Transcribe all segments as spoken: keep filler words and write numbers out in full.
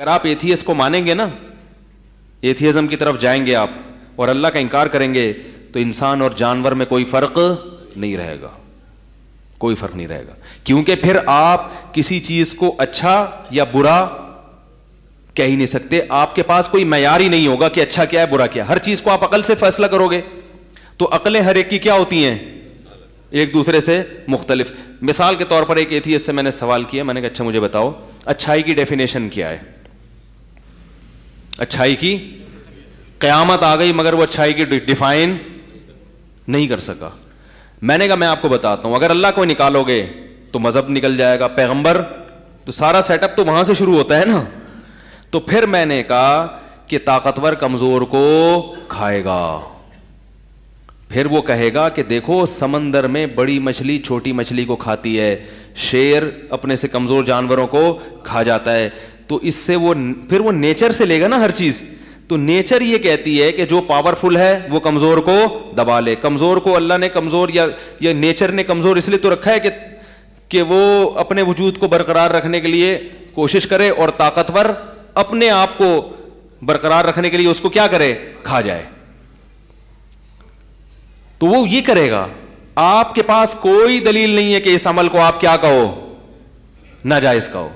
अगर आप एथियस को मानेंगे ना, एथियज्म की तरफ जाएंगे आप और अल्लाह का इंकार करेंगे, तो इंसान और जानवर में कोई फर्क नहीं रहेगा, कोई फर्क नहीं रहेगा। क्योंकि फिर आप किसी चीज को अच्छा या बुरा कह ही नहीं सकते, आपके पास कोई मयार ही नहीं होगा कि अच्छा क्या है बुरा क्या। हर चीज को आप अकल से फैसला करोगे, तो अकलें हर एक की क्या होती हैं, एक दूसरे से मुख्तलिफ। मिसाल के तौर पर एक एथियस्ट से मैंने सवाल किया, मैंने कहा अच्छा मुझे बताओ अच्छाई की डेफिनेशन क्या है, अच्छाई की, क़यामत आ गई मगर वो अच्छाई की डिफाइन नहीं कर सका। मैंने कहा मैं आपको बताता हूं, अगर अल्लाह को निकालोगे तो मजहब निकल जाएगा, पैगंबर, तो सारा सेटअप तो वहां से शुरू होता है ना। तो फिर मैंने कहा कि ताकतवर कमजोर को खाएगा, फिर वो कहेगा कि देखो समंदर में बड़ी मछली छोटी मछली को खाती है, शेर अपने से कमजोर जानवरों को खा जाता है। तो इससे वो फिर वो नेचर से लेगा ना हर चीज। तो नेचर ये कहती है कि जो पावरफुल है वो कमजोर को दबा ले। कमजोर को अल्लाह ने कमजोर या या नेचर ने कमजोर इसलिए तो रखा है कि कि वो अपने वजूद को बरकरार रखने के लिए कोशिश करे, और ताकतवर अपने आप को बरकरार रखने के लिए उसको क्या करे, खा जाए। तो वो ये करेगा। आपके पास कोई दलील नहीं है कि इस अमल को आप क्या कहो, नाजायज कहो।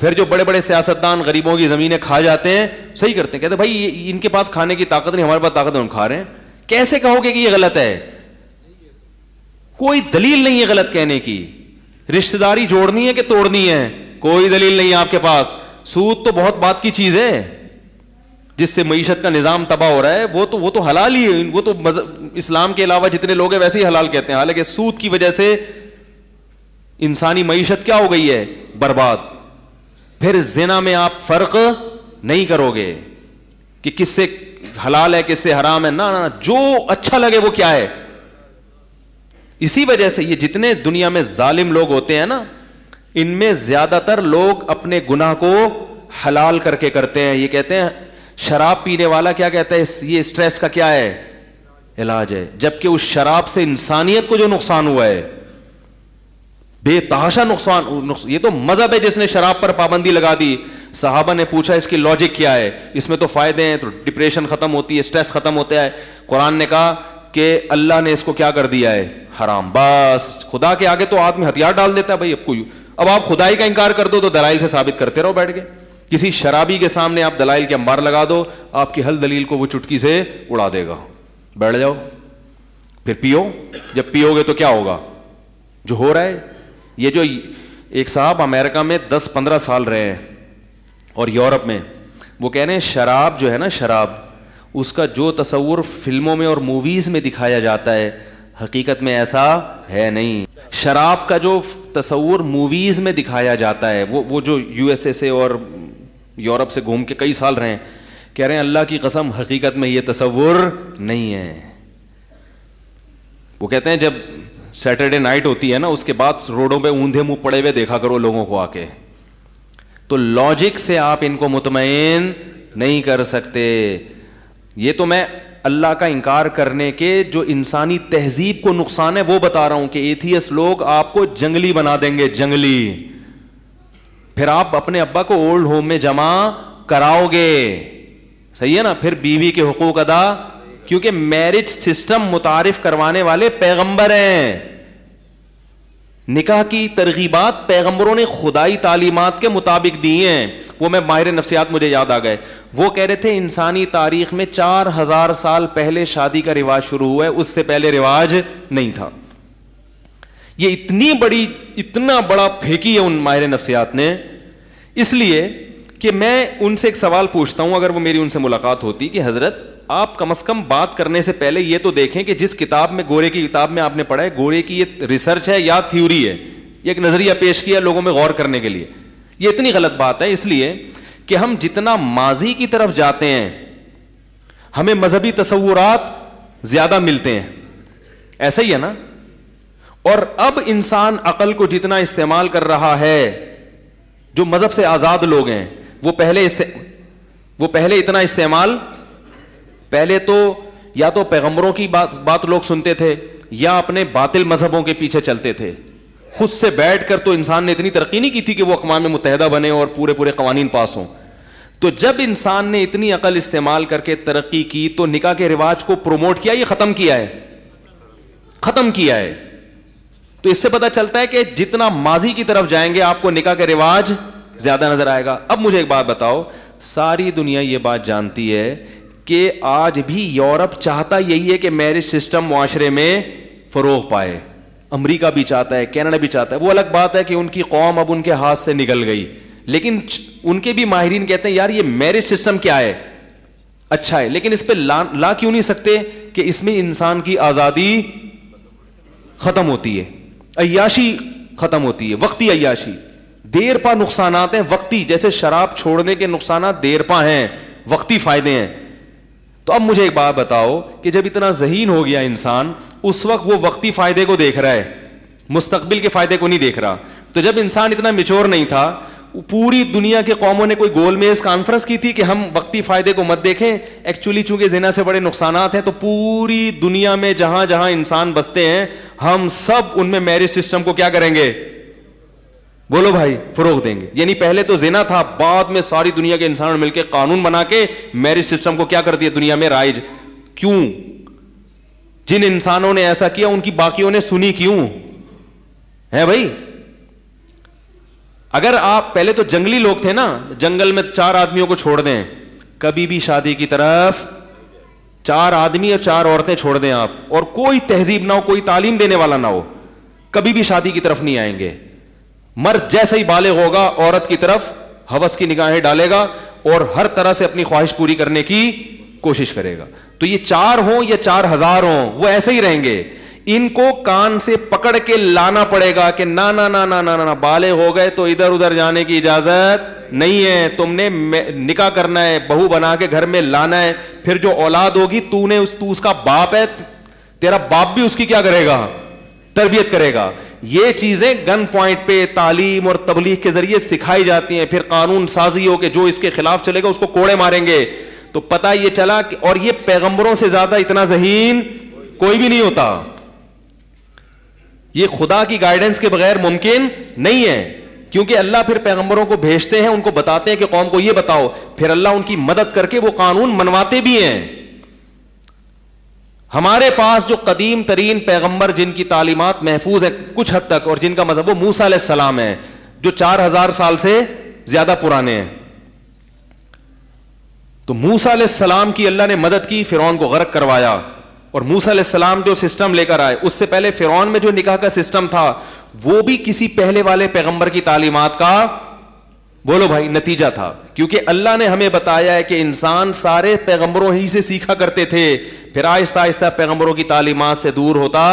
फिर जो बड़े बड़े सियासतदान गरीबों की जमीनें खा जाते हैं, सही करते हैं, कहते हैं भाई इनके पास खाने की ताकत नहीं, हमारे पास ताकत है, हम खा रहे हैं। कैसे कहोगे कि ये गलत है? कोई दलील नहीं है गलत कहने की। रिश्तेदारी जोड़नी है कि तोड़नी है, कोई दलील नहीं है आपके पास। सूद तो बहुत बात की चीज है, जिससे मईशत का निजाम तबाह हो रहा है, वो तो वो तो हलाल ही है। वो तो इस्लाम के अलावा जितने लोग हैं वैसे ही हलाल कहते हैं, हालांकि सूद की वजह से इंसानी मईशत क्या हो गई है, बर्बाद। फिर जिना में आप फर्क नहीं करोगे कि किससे हलाल है किससे हराम है, ना ना जो अच्छा लगे वो क्या है। इसी वजह से ये जितने दुनिया में जालिम लोग होते हैं ना, इनमें ज्यादातर लोग अपने गुनाह को हलाल करके करते हैं। ये कहते हैं शराब पीने वाला क्या कहता है, ये स्ट्रेस का क्या है, इलाज है, जबकि उस शराब से इंसानियत को जो नुकसान हुआ है, बेतहाशा नुकसान, नुकसान ये तो मजहब है जिसने शराब पर पाबंदी लगा दी। सहाबा ने पूछा इसकी लॉजिक क्या है, इसमें तो फायदे हैं, तो डिप्रेशन खत्म होती है, स्ट्रेस खत्म होता है। कुरान ने कहा कि अल्लाह ने इसको क्या कर दिया है, हराम। बस खुदा के आगे तो आदमी हथियार डाल देता है, भाई अब कोई अब आप खुदाई का इंकार कर दो तो दलाइल से साबित करते रहो बैठ के। किसी शराबी के सामने आप दलाइल के अंबार लगा दो, आपकी हल दलील को वो चुटकी से उड़ा देगा। बैठ जाओ फिर पियो, जब पियोगे तो क्या होगा, जो हो रहा है। ये जो एक साहब अमेरिका में दस पंद्रह साल रहे हैं और यूरोप में, वो कह रहे हैं शराब जो है ना, शराब उसका जो तस्वुर फिल्मों में और मूवीज़ में दिखाया जाता है, हकीकत में ऐसा है नहीं। शराब का जो तस्वुर मूवीज़ में दिखाया जाता है, वो वो जो यूएसए से और यूरोप से घूम के कई साल रहे हैं, कह रहे हैं अल्लाह की कसम हकीकत में ये तस्वुर नहीं है। वो कहते हैं जब सैटरडे नाइट होती है ना, उसके बाद रोडों पे ऊंधे मुंह पड़े हुए देखा करो लोगों को आके। तो लॉजिक से आप इनको मुतमईन नहीं कर सकते। ये तो मैं अल्लाह का इनकार करने के जो इंसानी तहजीब को नुकसान है वो बता रहा हूं कि एथियस लोग आपको जंगली बना देंगे, जंगली। फिर आप अपने अब्बा को ओल्ड होम में जमा कराओगे, सही है ना, फिर बीवी के हुकूक अदा, क्योंकि मैरिज सिस्टम मुतारिफ करवाने वाले पैगंबर हैं। निकाह की तरगीबात पैगंबरों ने खुदाई तालीमात के मुताबिक दी हैं। वो मैं माहिर नफ्सियात मुझे याद आ गए, वो कह रहे थे इंसानी तारीख में चार हजार साल पहले शादी का रिवाज शुरू हुआ है, उससे पहले रिवाज नहीं था। ये इतनी बड़ी इतना बड़ा फेंकी है उन माहिर नफ्सियात ने। इसलिए कि मैं उनसे एक सवाल पूछता हूं, अगर वो मेरी उनसे मुलाकात होती कि हजरत आप कम से कम बात करने से पहले ये तो देखें कि जिस किताब में गोरे की किताब में आपने पढ़ा है, गोरे की ये रिसर्च है या थ्योरी है, ये एक नजरिया पेश किया लोगों में गौर करने के लिए। ये इतनी गलत बात है, इसलिए कि हम जितना माजी की तरफ जाते हैं हमें मजहबी तसव्वुरात ज्यादा मिलते हैं, ऐसा ही है ना। और अब इंसान अकल को जितना इस्तेमाल कर रहा है, जो मजहब से आजाद लोग हैं वो पहले वो पहले इतना इस्तेमाल, पहले तो या तो पैगंबरों की बात बात लोग सुनते थे या अपने बातिल मजहबों के पीछे चलते थे। खुद से बैठकर तो इंसान ने इतनी तरक्की नहीं की थी कि वो अक़वाम मुत्तहिदा बने और पूरे पूरे कवानीन पास हों। तो जब इंसान ने इतनी अकल इस्तेमाल करके तरक्की की तो निकाह के रिवाज को प्रोमोट किया या खत्म किया है? खत्म किया है। तो इससे पता चलता है कि जितना माजी की तरफ जाएंगे आपको निकाह के रिवाज ज्यादा नजर आएगा। अब मुझे एक बात बताओ, सारी दुनिया यह बात जानती है कि आज भी यूरोप चाहता यही है कि मैरिज सिस्टम मुआशरे में फरोग पाए, अमेरिका भी चाहता है, कनाडा भी चाहता है। वो अलग बात है कि उनकी कौम अब उनके हाथ से निकल गई, लेकिन उनके भी माहिरीन कहते हैं यार ये मैरिज सिस्टम क्या है, अच्छा है, लेकिन इस पर ला, ला क्यों नहीं सकते कि इसमें इंसान की आज़ादी खत्म होती है, अय्याशी खत्म होती है, वक्ती अय्याशी। देर पा नुकसानात हैं वक्ती, जैसे शराब छोड़ने के नुकसानात देर पा हैं, वक्ती फायदे हैं। तो अब मुझे एक बात बताओ कि जब इतना जहीन हो गया इंसान, उस वक्त वो वक्ती फायदे को देख रहा है, मुस्तकबिल के फायदे को नहीं देख रहा। तो जब इंसान इतना मेच्योर नहीं था, पूरी दुनिया के कौमों ने कोई गोल मेज कॉन्फ्रेंस की थी कि हम वक्ती फायदे को मत देखें, एक्चुअली चूंकि ज़िना से बड़े नुकसानात हैं। तो पूरी दुनिया में जहां जहां इंसान बसते हैं हम सब उनमें मैरिज सिस्टम को क्या करेंगे, बोलो भाई, फरोग देंगे। यानी पहले तो ज़िना था, बाद में सारी दुनिया के इंसान मिलकर कानून बना के मैरिज सिस्टम को क्या कर दिया दुनिया में राइज। क्यों? जिन इंसानों ने ऐसा किया उनकी बाकियों ने सुनी क्यों है भाई? अगर आप पहले तो जंगली लोग थे ना, जंगल में चार आदमियों को छोड़ दें, कभी भी शादी की तरफ चार आदमी और चार औरतें छोड़ दें आप, और कोई तहजीब ना हो, कोई तालीम देने वाला ना हो, कभी भी शादी की तरफ नहीं आएंगे। मर्द जैसे ही बालिग होगा औरत की तरफ हवस की निगाहें डालेगा और हर तरह से अपनी ख्वाहिश पूरी करने की कोशिश करेगा। तो ये चार हों या चार हजार हों, वो ऐसे ही रहेंगे। इनको कान से पकड़ के लाना पड़ेगा कि ना ना ना ना ना ना, बाले हो गए तो इधर उधर जाने की इजाजत नहीं है, तुमने निकाह करना है, बहू बना के घर में लाना है, फिर जो औलाद होगी तूने उस तू उसका बाप है, तेरा बाप भी उसकी क्या करेगा, तरबियत करेगा। ये चीजें गन पॉइंट पे तालीम और तबलीग के जरिए सिखाई जाती हैं। फिर कानून साजी हो के जो इसके खिलाफ चलेगा उसको कोड़े मारेंगे। तो पता यह चला कि, और ये पैगंबरों से ज्यादा इतना जहीन कोई भी नहीं होता, ये खुदा की गाइडेंस के बगैर मुमकिन नहीं है, क्योंकि अल्लाह फिर पैगंबरों को भेजते हैं, उनको बताते हैं कि कौम को ये बताओ, फिर अल्लाह उनकी मदद करके वो कानून मनवाते भी हैं। हमारे पास जो कदीम तरीन पैगंबर जिनकी तालीमात महफूज है कुछ हद तक, और जिनका मतलब वो मूसा अलैहिस्सलाम है जो चार हजार साल से ज्यादा पुराने हैं। तो मूसा अलैहिस्सलाम की अल्लाह ने मदद की, फिरौन को गर्क करवाया, और मूसा अलैहिस्सलाम जो सिस्टम लेकर आए, उससे पहले फिरौन में जो निकाह का सिस्टम था वो भी किसी पहले वाले पैगंबर की तालीमात का, बोलो भाई, नतीजा था। क्योंकि अल्लाह ने हमें बताया है कि इंसान सारे पैगंबरों ही से सीखा करते थे, फिर आहिस्ता आहिस्ता पैगंबरों की तालीमात से दूर होता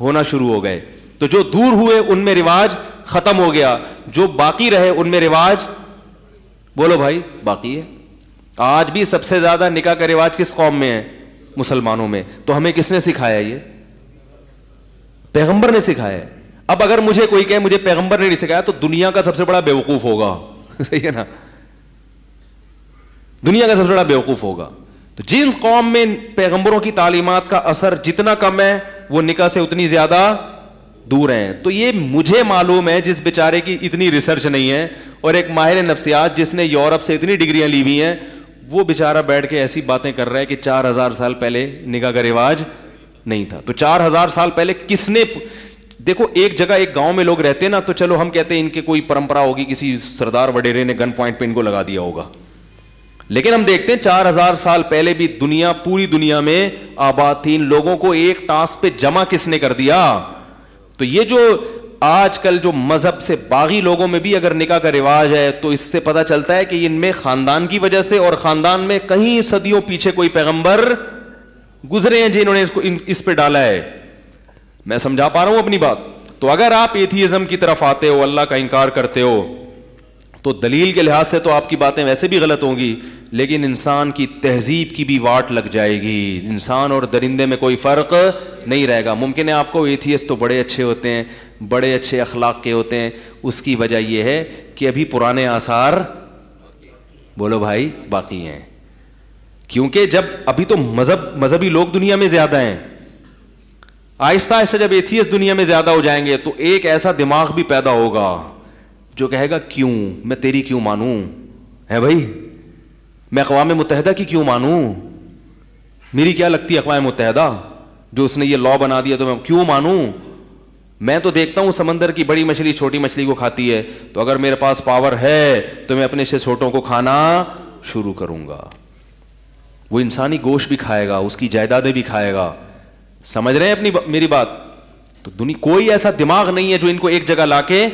होना शुरू हो गए। तो जो दूर हुए उनमें रिवाज खत्म हो गया, जो बाकी रहे उनमें रिवाज, बोलो भाई, बाकी है। आज भी सबसे ज्यादा निकाह का रिवाज किस कौम में है? मुसलमानों में। तो हमें किसने सिखाया? ये पैगंबर ने सिखाया। अब अगर मुझे कोई कहे मुझे पैगंबर ने नहीं सिखाया तो दुनिया का सबसे बड़ा बेवकूफ होगा सही है ना, दुनिया का सबसे बड़ा बेवकूफ होगा। तो जिन कौम में पैगंबरों की तालीमात का असर जितना कम है वो निकाह से उतनी ज्यादा दूर हैं। तो ये मुझे मालूम है, जिस बेचारे की इतनी रिसर्च नहीं है, और एक माहिर नफ्सियात जिसने यूरोप से इतनी डिग्रियां ली हुई हैं, वो बेचारा बैठ के ऐसी बातें कर रहा है कि चार हजार साल पहले निकाह का रिवाज नहीं था। तो चार हजार साल पहले किसने, देखो एक जगह एक गांव में लोग रहते हैं ना, तो चलो हम कहते हैं इनके कोई परंपरा होगी, किसी सरदार वडेरे ने गन पॉइंट पे इनको लगा दिया होगा, लेकिन हम देखते हैं चार हजार साल पहले भी दुनिया, पूरी दुनिया में आबाद थी, इन लोगों को एक टास्क पे जमा किसने कर दिया? तो ये जो आजकल जो मजहब से बागी लोगों में भी अगर निकाह का रिवाज है तो इससे पता चलता है कि इनमें खानदान की वजह से, और खानदान में कहीं सदियों पीछे कोई पैगंबर गुजरे हैं जिन्होंने इसको इस पे डाला है। मैं समझा पा रहा हूं अपनी बात? तो अगर आप एथियज्म की तरफ आते हो, अल्लाह का इंकार करते हो, तो दलील के लिहाज से तो आपकी बातें वैसे भी गलत होंगी, लेकिन इंसान की तहजीब की भी वाट लग जाएगी, इंसान और दरिंदे में कोई फर्क नहीं रहेगा। मुमकिन है आपको एथियस्ट तो बड़े अच्छे होते हैं, बड़े अच्छे अखलाक के होते हैं, उसकी वजह यह है कि अभी पुराने आसार, बोलो भाई, बाकी हैं। क्योंकि जब अभी तो मजहब मजहबी लोग दुनिया में ज्यादा हैं, आहिस्ता आहिस्ता जब एथियस्ट दुनिया में ज्यादा हो जाएंगे तो एक ऐसा दिमाग भी पैदा होगा जो कहेगा क्यों, मैं तेरी क्यों मानूं है भाई, मैं अक़वाम मुत्तहदा की क्यों मानूँ? मेरी क्या लगती है अक़वाम मुत्तहदा जो उसने ये लॉ बना दिया, तो मैं क्यों मानूँ? मैं तो देखता हूँ समंदर की बड़ी मछली छोटी मछली को खाती है, तो अगर मेरे पास पावर है तो मैं अपने से छोटों को खाना शुरू करूँगा। वो इंसानी गोश्त भी खाएगा, उसकी जायदादें भी खाएगा। समझ रहे हैं अपनी मेरी बात? तो दुनिया कोई ऐसा दिमाग नहीं है जो इनको एक जगह लाके